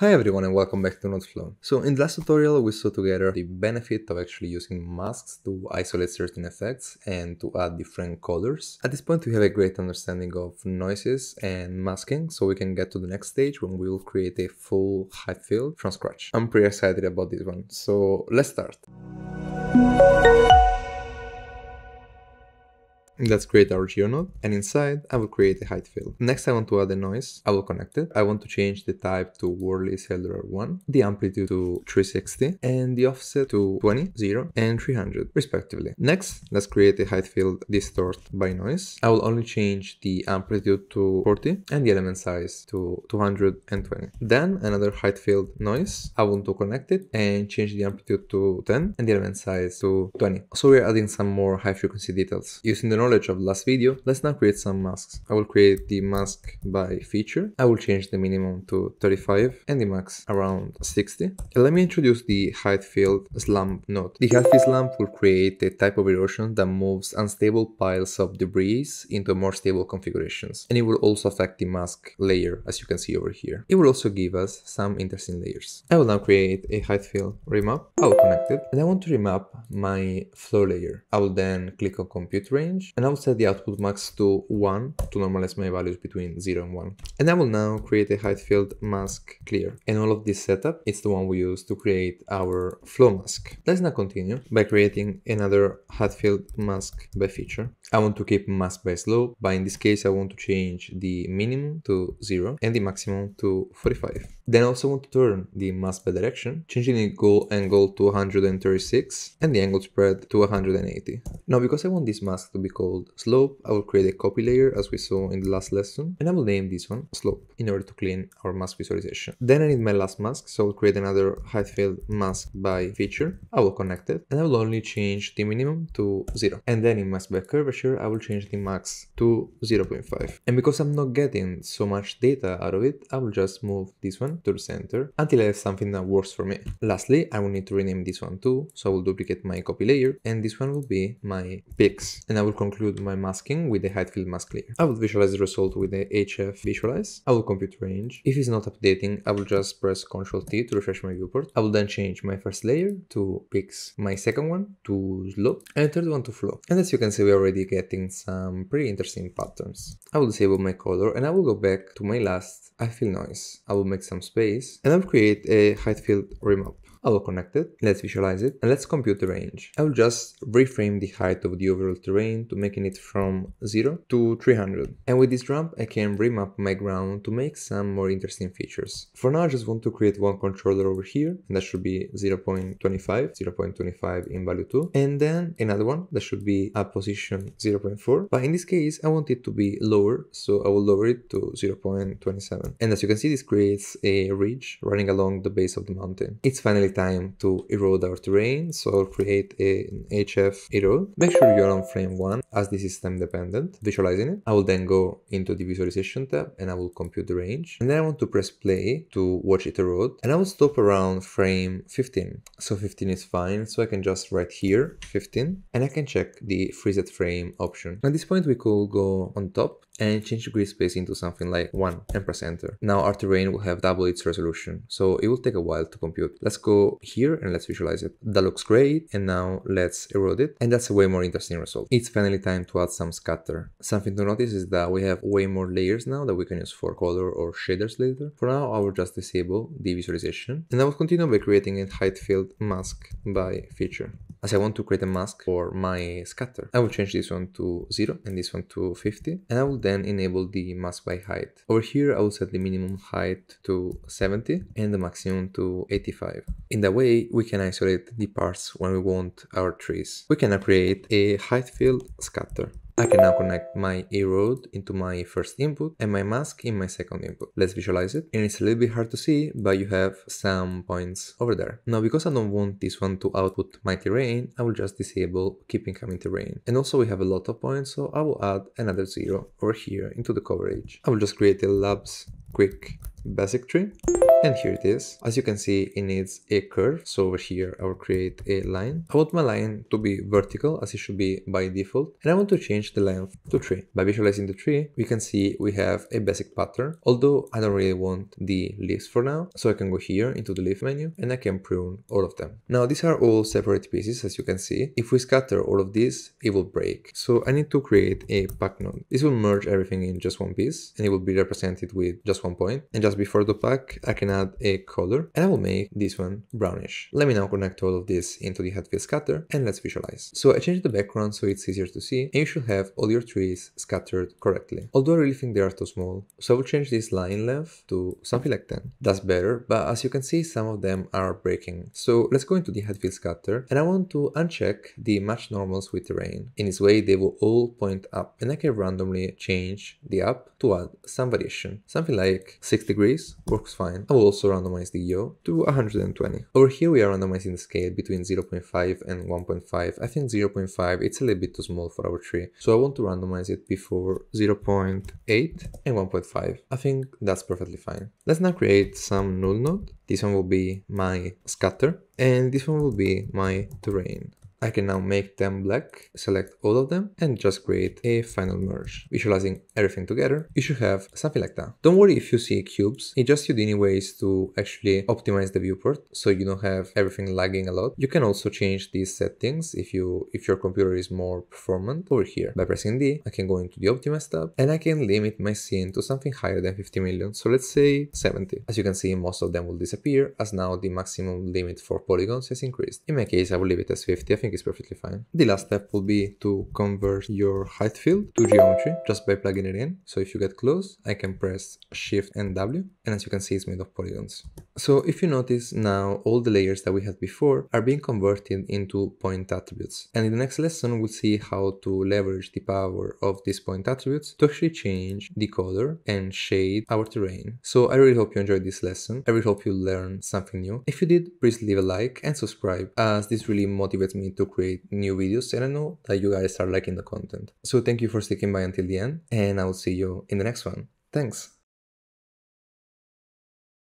Hi everyone and welcome back to Node Flow. So in the last tutorial we saw together the benefit of actually using masks to isolate certain effects and to add different colors. At this point we have a great understanding of noises and masking, so we can get to the next stage when we will create a full height field from scratch. I'm pretty excited about this one, so let's start. Let's create our geonode, and inside I will create a height field. Next I want to add a noise. I will connect it. I want to change the type to Worley Cellular 1, the amplitude to 360, and the offset to 20, 0, and 300 respectively. Next, let's create a height field distort by noise. I will only change the amplitude to 40 and the element size to 220. Then another height field noise. I want to connect it and change the amplitude to 10 and the element size to 20. So we are adding some more high frequency details. Using the knowledge of last video, let's now create some masks. I will create the mask by feature. I will change the minimum to 35 and the max around 60. And let me introduce the Heightfield slump node. The Heightfield slump will create a type of erosion that moves unstable piles of debris into more stable configurations. And it will also affect the mask layer, as you can see over here. It will also give us some interesting layers. I will now create a Heightfield remap. I will connect it, and I want to remap my flow layer. I will then click on compute range, and I will set the output max to 1 to normalize my values between 0 and 1. And I will now create a Heightfield mask clear. And all of this setup is the one we use to create our flow mask. Let's now continue by creating another Heightfield mask by feature. I want to keep mask by slope, but in this case I want to change the minimum to 0 and the maximum to 45. Then I also want to turn the mask by direction, changing the goal angle to 136 and the angle spread to 180. Now, because I want this mask to be called slope, I will create a copy layer as we saw in the last lesson, and I will name this one slope in order to clean our mask visualization. Then I need my last mask, so I will create another Heightfield mask by feature. I will connect it, and I will only change the minimum to 0. And then in mask by curvature, I will change the max to 0.5. And because I'm not getting so much data out of it, I will just move this one to the center until I have something that works for me. Lastly, I will need to rename this one too, so I will duplicate my copy layer, and this one will be my peaks. And I will conclude my masking with the Heightfield mask layer. I will visualize the result with the hf visualize. I will compute range. If it's not updating, I will just press Ctrl T to refresh my viewport. I will then change my first layer to peaks, my second one to slope, and the third one to flow. And as you can see, we already getting some pretty interesting patterns. I will disable my color, and I will go back to my last Heightfield noise. I will make some space, and I will create a Heightfield remap. I will connect it, let's visualize it, and let's compute the range. I will just reframe the height of the overall terrain to making it from 0 to 300. And with this ramp, I can remap my ground to make some more interesting features. For now, I just want to create one controller over here, and that should be 0.25, 0.25 in value 2, and then another one that should be at position 0.4. But in this case, I want it to be lower, so I will lower it to 0.27. And as you can see, this creates a ridge running along the base of the mountain. It's finally time to erode our terrain, so I'll create an hf erode. Make sure you're on frame 1 as this is time dependent, visualizing it. I will then go into the visualization tab, and I will compute the range, and then I want to press play to watch it erode, and I will stop around frame 15. So 15 is fine, so I can just write here 15, and I can check the freeze at frame option. At this point we could go on top and change the grid space into something like 1 and press enter. Now our terrain will have double its resolution, so it will take a while to compute. Let's go here and let's visualize it. That looks great, and now let's erode it, and that's a way more interesting result. It's finally time to add some scatter. Something to notice is that we have way more layers now that we can use for color or shaders later. For now I will just disable the visualization, and I will continue by creating a Heightfield mask by feature. As I want to create a mask for my scatter, I will change this one to 0 and this one to 50, and I will then enable the mask by height. Over here I will set the minimum height to 70 and the maximum to 85. In that way we can isolate the parts when we want our trees. We can now create a Heightfield scatter. I can now connect my erode into my first input and my mask in my second input. Let's visualize it, and it's a little bit hard to see, but you have some points over there. Now, because I don't want this one to output my terrain, I will just disable keep incoming terrain. And also we have a lot of points, so I will add another 0 over here into the coverage. I will just create a labs quick basic tree. And here it is. As you can see, it needs a curve. So over here, I will create a line. I want my line to be vertical as it should be by default. And I want to change the length to 3. By visualizing the tree, we can see we have a basic pattern. Although I don't really want the leaves for now. So I can go here into the leaf menu and I can prune all of them. Now these are all separate pieces, as you can see. If we scatter all of these, it will break. So I need to create a pack node. This will merge everything in just one piece and it will be represented with just one point. And just before the pack, I can add a color and I will make this one brownish. Let me now connect all of this into the Heightfield scatter and let's visualize. So I changed the background so it's easier to see and you should have all your trees scattered correctly. Although I really think they are too small. So I will change this line length to something like 10. That's better, but as you can see, some of them are breaking. So let's go into the Heightfield scatter and I want to uncheck the match normals with terrain. In this way, they will all point up and I can randomly change the up to add some variation. Something like 6 degrees works fine. I will also randomize the yaw to 120. Over here, we are randomizing the scale between 0.5 and 1.5. I think 0.5, it's a little bit too small for our tree. So I want to randomize it before 0.8 and 1.5. I think that's perfectly fine. Let's now create some null node. This one will be my scatter and this one will be my terrain. I can now make them black, select all of them and just create a final merge. Visualizing everything together, you should have something like that. Don't worry if you see cubes, it's just Houdini ways to actually optimize the viewport so you don't have everything lagging a lot. You can also change these settings if your computer is more performant over here. By pressing D, I can go into the Optimize tab and I can limit my scene to something higher than 50 million, so let's say 70. As you can see, most of them will disappear as now the maximum limit for polygons is increased. In my case, I will leave it as 50. I think is perfectly fine. The last step will be to convert your height field to geometry just by plugging it in. So if you get close, I can press Shift and W, and as you can see, it's made of polygons. So if you notice now, all the layers that we had before are being converted into point attributes. And in the next lesson, we'll see how to leverage the power of these point attributes to actually change the color and shade our terrain. So I really hope you enjoyed this lesson. I really hope you learned something new. If you did, please leave a like and subscribe, as this really motivates me to create new videos and I know that you guys are liking the content. So thank you for sticking by until the end and I will see you in the next one. Thanks!